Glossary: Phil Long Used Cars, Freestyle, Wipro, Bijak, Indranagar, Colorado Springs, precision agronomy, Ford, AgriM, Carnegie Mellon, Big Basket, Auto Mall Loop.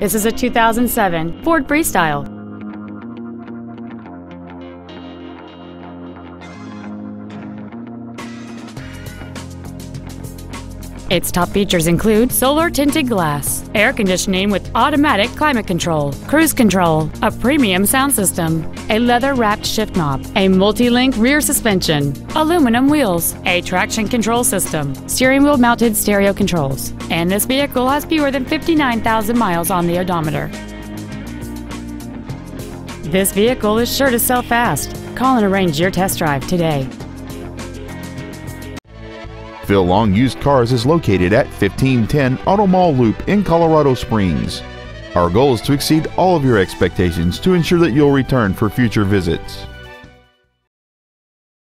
This is a 2007 Ford Freestyle. Its top features include solar tinted glass, air conditioning with automatic climate control, cruise control, a premium sound system, a leather-wrapped shift knob, a multi-link rear suspension, aluminum wheels, a traction control system, steering wheel mounted stereo controls, and this vehicle has fewer than 59,000 miles on the odometer. This vehicle is sure to sell fast. Call and arrange your test drive today. Phil Long Used Cars is located at 1510 Auto Mall Loop in Colorado Springs. Our goal is to exceed all of your expectations to ensure that you'll return for future visits.